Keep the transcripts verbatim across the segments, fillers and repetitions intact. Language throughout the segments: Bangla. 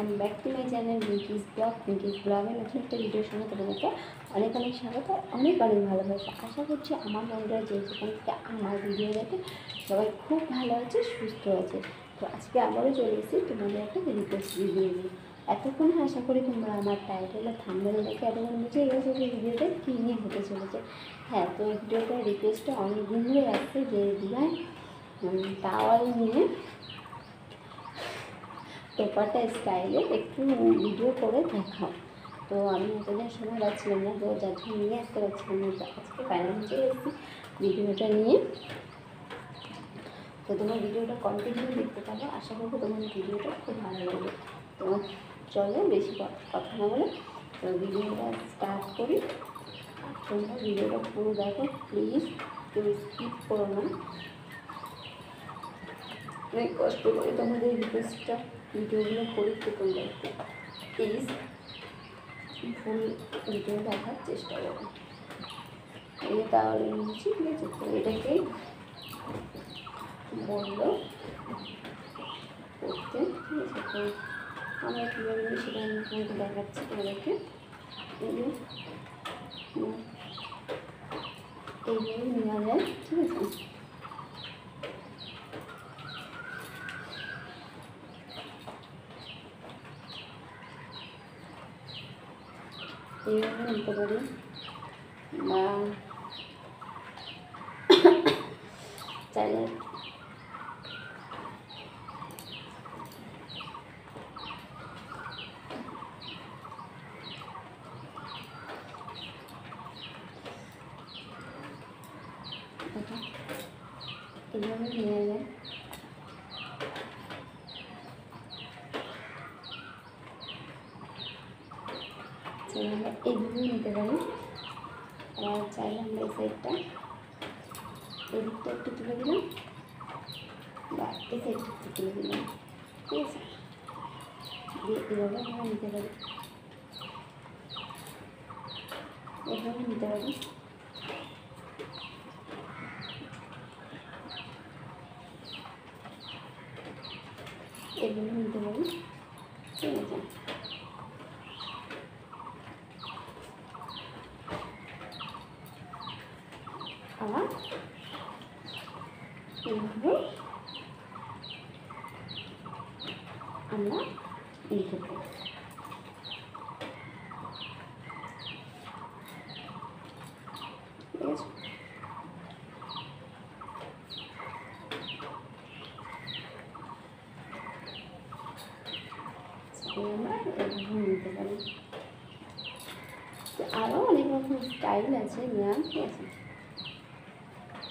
Welcome back to my channel Pinki's blog. Pinki's ব্লগের নতুন একটা ভিডিওর সঙ্গে তোমাদেরকে অনেক অনেক স্বাগত, অনেক অনেক ভালোবাসা। আশা করছি আমার বন্ধুরা যে যেখান থেকে আমার ভিডিও দেখে সবাই খুব ভালো আছে, সুস্থ আছে। তো আজকে আবারও চলে এসেছি তোমাদের একটা রিকোয়েস্ট ভিডিও নিয়ে। এতক্ষণে আশা করি তোমরা আমার টাইটেলের থাম্বনেল দেখে এতক্ষণ বুঝে গেছো যে ভিডিওটা কী নিয়ে হতে চলেছে। হ্যাঁ, তো এই ভিডিওটা রিকোয়েস্টটা অনেক দিন ধরে আসছে যে দিলাম টাওয়াল নিয়ে টোপাটা স্টাইলে একটু ভিডিও করে দেখাও। তো আমি এতদিন সময় পাচ্ছিলাম না, তো যাতে নিয়ে আসতে পারছিলাম না, আজকে বাইরে চলে এসেছি ভিডিওটা নিয়ে। তো তোমার ভিডিওটা কন্টিনিউ দেখতে পাবো, আশা করবো তোমার ভিডিওটা খুব ভালো লাগবে। তো চলো বেশি কথা না বলে তো ভিডিওটা স্টার্ট করি। তোমরা ভিডিওটা পুরো দেখো, প্লিজ কেউ স্কিপ করো না। অনেক কষ্ট করে তোমাদের রিকোয়েস্টটা ভিডিওগুলো করি, তো তোমরা একটু প্লিজ ফুল ভিডিও দেখার চেষ্টা করো। এই তাহলে নিচ্ছি, ঠিক আছে। তো এটাকেই বললো করতে, ঠিক আছে। তো আমরা কীভাবে সেটা আমি তোমাকে দেখাচ্ছি তোমাদেরকে। এইভাবে নেওয়া যায়, ঠিক আছে। এইভাবে নিতে পারি বা চাইলে এইভাবে নিয়ে যায়। চাইলে আমরা এইভাবেই নিতে পারি, আর চাইলে আমরা এই সাইডটা এদিকটা একটু তুলে দিলাম বা এই সাইডটা একটু তুলে দিলাম, ঠিক আছে। এইভাবে আমরা নিতে পারি, এইভাবে নিতে পারি। এইভাবে নিতে পারি, ঠিক আছে। আবার এইভাবে আমরা লিখে দেব। আরো অনেক রকম স্টাইল আছে ম্যাম, ঠিক আছে।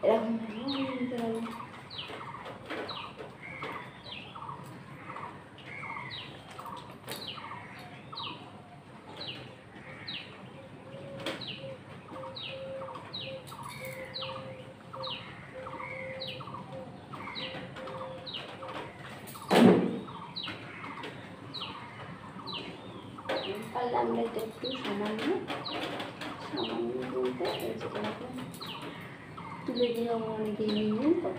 এরকম নিতে পারি, তাহলে আমরা এটা একটু সামান্য সামান্য বলতে তুলে দিয়ে আমরা অনেকে নিয়ে এগুলো আমরা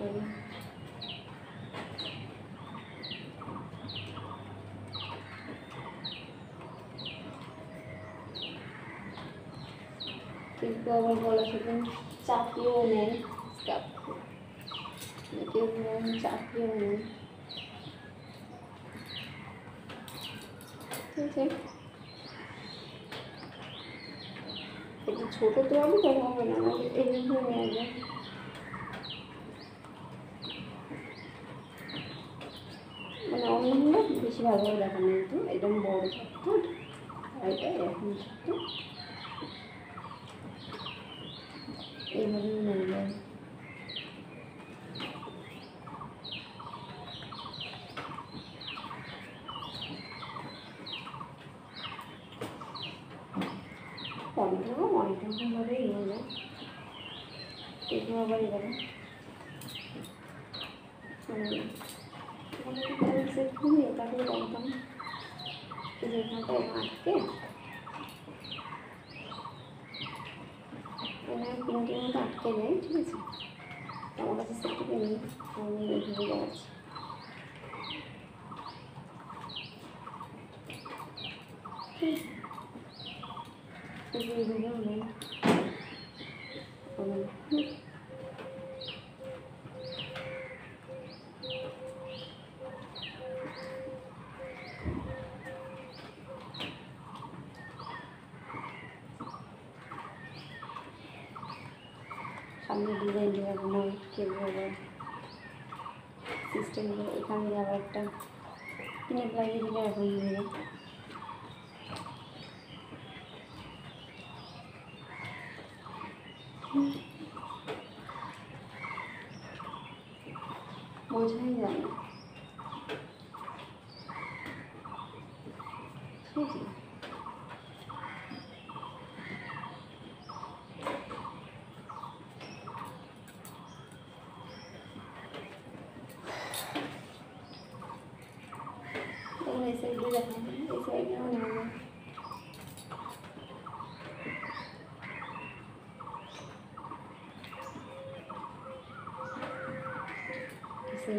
নিতে পারি। কিন্তু আবার বলা সেদিন চাপিয়েও নেই, চাপিয়েও নেই। छोटे तो हम कहाँ बनाना है, एक ही बनाएंगे। बनाओ नहीं ना, बीच भाग में लगाने तो एकदम बॉर्डर सकते हैं, ऐसा रखने सकते हैं। ये बनी नहीं है। मॉनिटर को मॉनिटर में मरे ही नहीं है, एक में बड़ी बने। मॉनिटर का एक से क्यों नहीं होता कि बोलता हूँ, इसे इतना टाइम आते हैं। मैंने पिंकी में काट के नहीं चुके थे, तो बस इसे तो नहीं, नहीं नहीं नहीं आज। This is the one, right? I'm going to design the other one, give you the system, you can have a time. You can apply it to the other one. मुझे नहीं जाना। ठीक है। तो मैं इसे भी रखना है, इसे भी रखना है। तेरी मेरे तक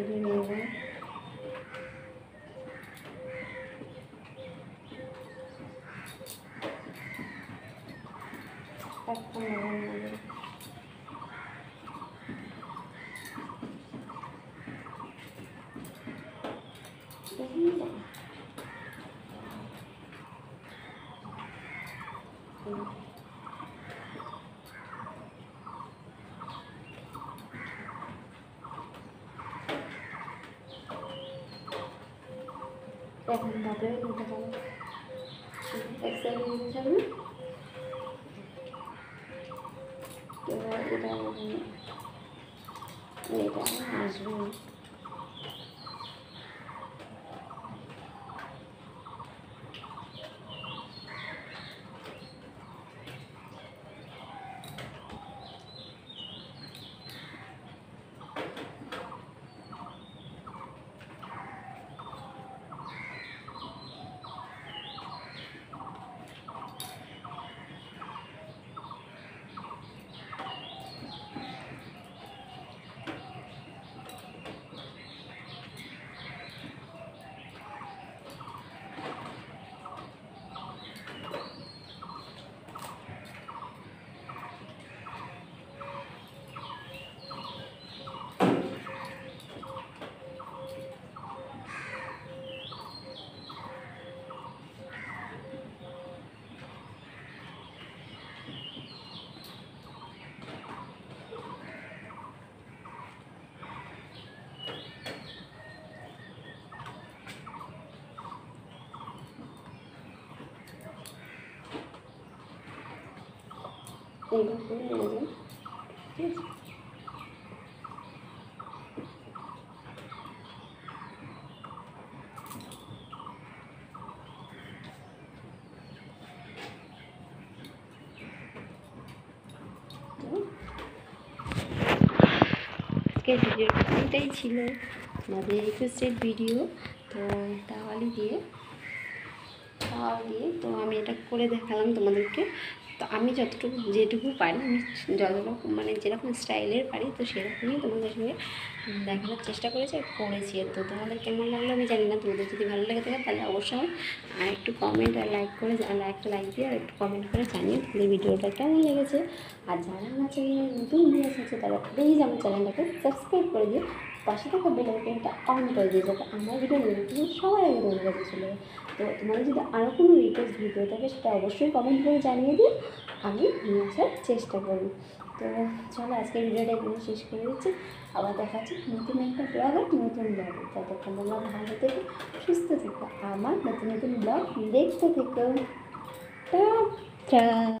मेरे मेरे यही है तो एक बाबे इधर चलो एक्सेल इधर चलो तो इधर इधर आज भी एक बार फिर ले लें, ठीक है? इसके वीडियो इतने ही चिलो, हमारे एक दूसरे वीडियो तो तावाली दिए, तावाली दिए तो हम ये टक कोले देखा लाम तो मधुर के तो आमी जत्तू जेठुकू पानी ज़्यादा माने जेरकम स्टाइलेर पानी तो शेरकमी तुम्हारे शुगर देखना चेष्टा करें चाहे कोड़े चाहिए तो तुम्हारे कैमरा लगला मैं जानी ना तुम्हारे जितने भालू लगे थे ताला आवश्य है आई टू कमेंट आई लाइक करें आई लाइक लाइक दिया आई टू कमेंट करें जानिए तुम्हारे वीडियो का क्या नहीं लगे थे आज जाना ना चाहिए পাশে থাকা বেল আইকনটা অন করে দিয়ে যাতে আমার ভিডিও নোটিফিকেশন সবার আগে তোমার কাছে চলে যায়। তো তোমার যদি আরও কোনো রিকোয়েস্ট ভিডিও থাকে সেটা অবশ্যই কমেন্ট করে জানিয়ে দিই, আমি নিয়ে আসার চেষ্টা করি। তো চলো আজকের ভিডিওটা এখানে শেষ করে দিচ্ছি, আবার দেখা যাচ্ছে নতুন একটা ব্লগ আর নতুন ব্লগ। ততক্ষণ তোমরা ভালো থেকো, সুস্থ থেকো, আমার নতুন নতুন ব্লগ দেখতে থেকো। টা